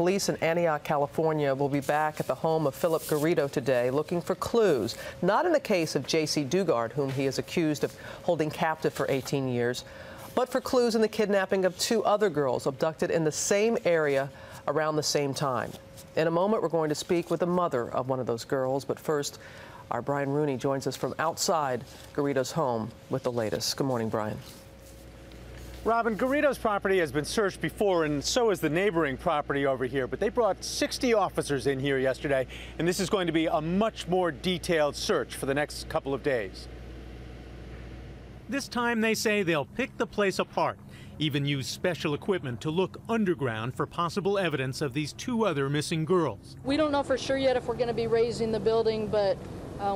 Police in Antioch, California will be back at the home of Phillip Garrido today looking for clues, not in the case of Jaycee Dugard, whom he is accused of holding captive for 18 years, but for clues in the kidnapping of two other girls abducted in the same area around the same time. In a moment, we're going to speak with the mother of one of those girls, but first, our Brian Rooney joins us from outside Garrido's home with the latest. Good morning, Brian. Robin, Garrido's property has been searched before, and so is the neighboring property over here, but they brought 60 officers in here yesterday, and this is going to be a much more detailed search for the next couple of days. This time, they say they'll pick the place apart, even use special equipment to look underground for possible evidence of these two other missing girls. We don't know for sure yet if we're going to be raising the building, but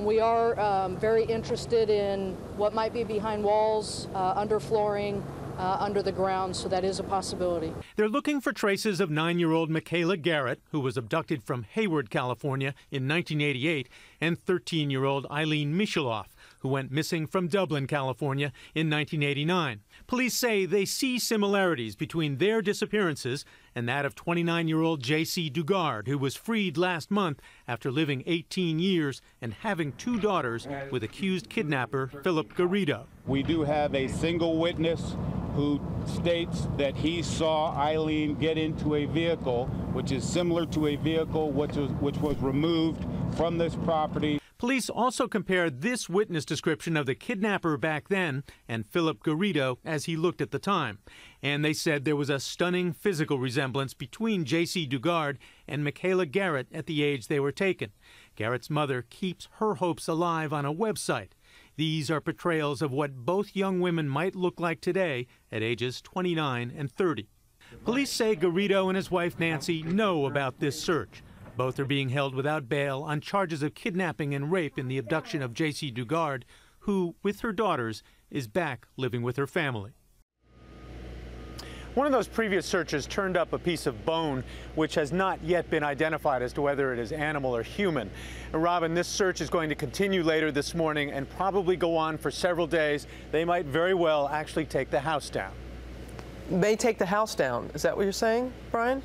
we are very interested in what might be behind walls, under flooring, under the ground, so that is a possibility. They're looking for traces of 9-year-old Michaela Garecht, who was abducted from Hayward, California in 1988, and 13-year-old Ilene Misheloff, who went missing from Dublin, California in 1989. Police say they see similarities between their disappearances and that of 29-year-old Jaycee Dugard, who was freed last month after living 18 years and having two daughters with accused kidnapper Phillip Garrido. We do have a single witness who states that he saw Ilene get into a vehicle, which is similar to a vehicle which was removed from this property. Police also compared this witness description of the kidnapper back then and Phillip Garrido as he looked at the time. And they said there was a stunning physical resemblance between Jaycee Dugard and Michaela Garecht at the age they were taken. Garrett's mother keeps her hopes alive on a website. These are portrayals of what both young women might look like today at ages 29 and 30. Police say Garrido and his wife Nancy know about this search. Both are being held without bail on charges of kidnapping and rape in the abduction of Jaycee Dugard, who, with her daughters, is back living with her family. One of those previous searches turned up a piece of bone which has not yet been identified as to whether it is animal or human. And Robin, this search is going to continue later this morning and probably go on for several days. They might very well actually take the house down. They take the house down. Is that what you're saying, Brian?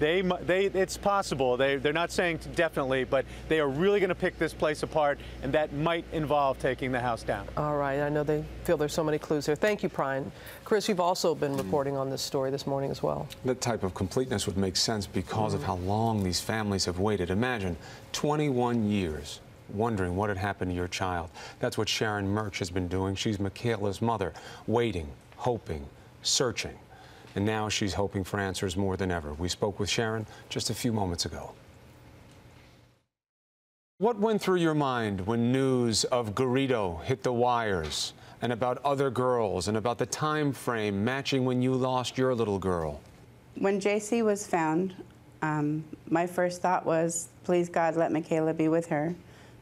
It's possible. They're not saying definitely, but they are really going to pick this place apart, and that might involve taking the house down. All right. I know they feel there's so many clues there. Thank you, Brian. Chris, you've also been reporting on this story this morning as well. That type of completeness would make sense because of how long these families have waited. Imagine 21 years wondering what had happened to your child. That's what Sharon Murch has been doing. She's Michaela's mother, waiting, hoping, searching. And now she's hoping for answers more than ever. We spoke with Sharon just a few moments ago. What went through your mind when news of Garrido hit the wires and about other girls and about the time frame matching when you lost your little girl? When Jaycee was found, my first thought was, please God, let Michaela be with her.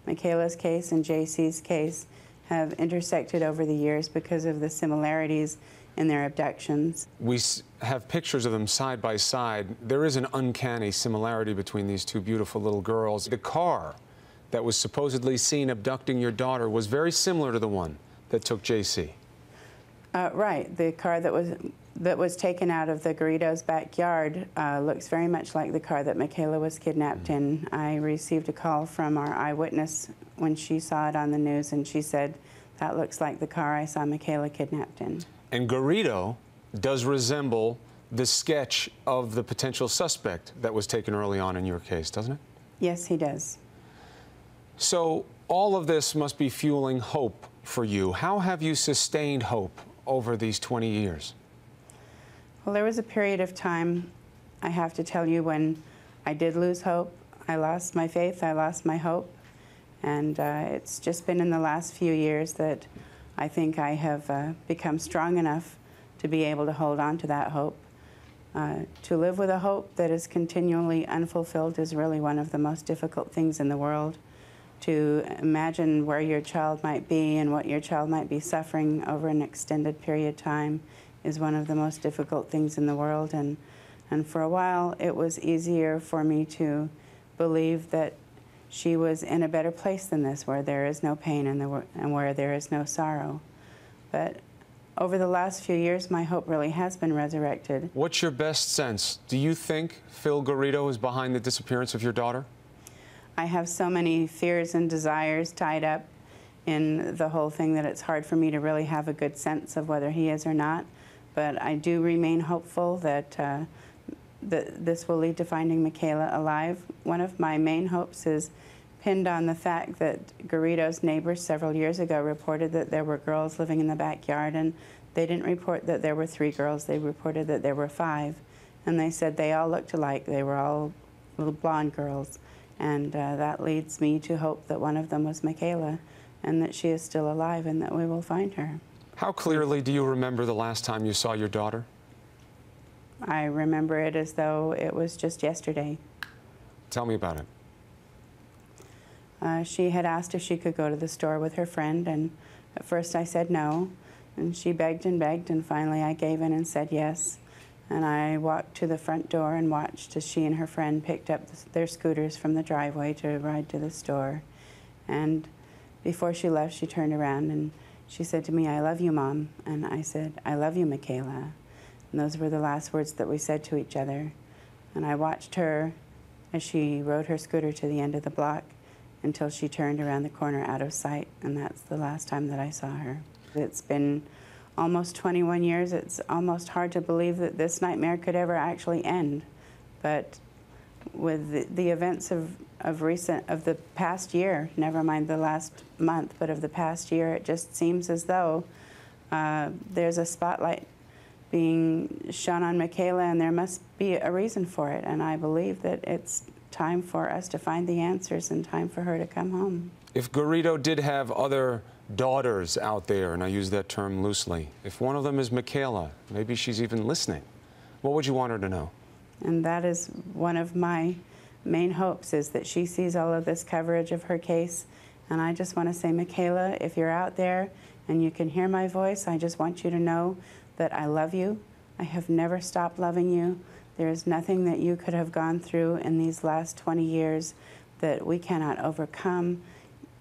Michaela's case and Jaycee's case have intersected over the years because of the similarities in their abductions. We have pictures of them side by side. There is an uncanny similarity between these two beautiful little girls. The car that was supposedly seen abducting your daughter was very similar to the one that took Jaycee. Right. The car that was taken out of the Garrido's backyard looks very much like the car that Michaela was kidnapped in. I received a call from our eyewitness when she saw it on the news, and she said, that looks like the car I saw Michaela kidnapped in. And Garrido does resemble the sketch of the potential suspect that was taken early on in your case, doesn't it? Yes, he does. So all of this must be fueling hope for you. How have you sustained hope over these 20 years? Well, there was a period of time, I have to tell you, when I did lose hope. I lost my faith, I lost my hope. And it's just been in the last few years that I think I have become strong enough to be able to hold on to that hope. To live with a hope that is continually unfulfilled is really one of the most difficult things in the world. To imagine where your child might be and what your child might be suffering over an extended period of time is one of the most difficult things in the world. And for a while, it was easier for me to believe that she was in a better place than this, where there is no pain and where there is no sorrow. But Over the last few years, my hope really has been resurrected. What's your best sense? Do you think Phil Garrido is behind the disappearance of your daughter? I have so many fears and desires tied up in the whole thing that it's hard for me to really have a good sense of whether he is or not. But I do remain hopeful that this will lead to finding Michaela alive. One of my main hopes is pinned on the fact that Garrido's neighbors several years ago reported that there were girls living in the backyard, and they didn't report that there were 3 girls, they reported that there were 5. And they said they all looked alike, they were all little blonde girls. And that leads me to hope that one of them was Michaela, and that she is still alive and that we will find her. How clearly do you remember the last time you saw your daughter? I remember it as though it was just yesterday. Tell me about it. She had asked if she could go to the store with her friend, and at first I said no, and she begged and begged, and finally I gave in and said yes. And I walked to the front door and watched as she and her friend picked up their scooters from the driveway to ride to the store. And before she left, she turned around and she said to me, "I love you, Mom." And I said, "I love you, Michaela." And those were the last words that we said to each other. And I watched her as she rode her scooter to the end of the block until she turned around the corner out of sight, and that's the last time that I saw her. It's been almost 21 years. It's almost hard to believe that this nightmare could ever actually end. But with the events of the past year, never mind the last month, but of the past year, it just seems as though there's a spotlight being shone on Michaela, and there must be a reason for it. And I believe that it's time for us to find the answers and time for her to come home. If Garrido did have other daughters out there, and I use that term loosely, if one of them is Michaela, maybe she's even listening, what would you want her to know? And that is one of my main hopes, is that she sees all of this coverage of her case. And I just want to say, Michaela, if you're out there and you can hear my voice, I just want you to know that I love you. I have never stopped loving you. There is nothing that you could have gone through in these last 20 years that we cannot overcome,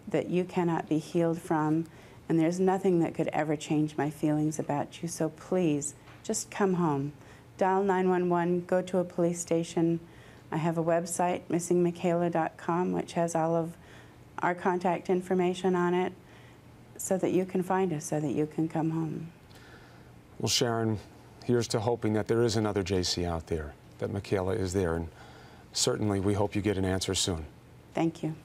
that you cannot be healed from, and there's nothing that could ever change my feelings about you. So please, just come home. Dial 911, go to a police station. I have a website, missingmichaela.com, which has all of our contact information on it, so that you can find us, so that you can come home. Well, Sharon, here's to hoping that there is another Jaycee out there, that Michaela is there, and certainly we hope you get an answer soon. Thank you.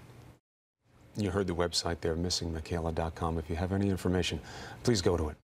You heard the website there, missingmichaela.com. If you have any information, please go to it.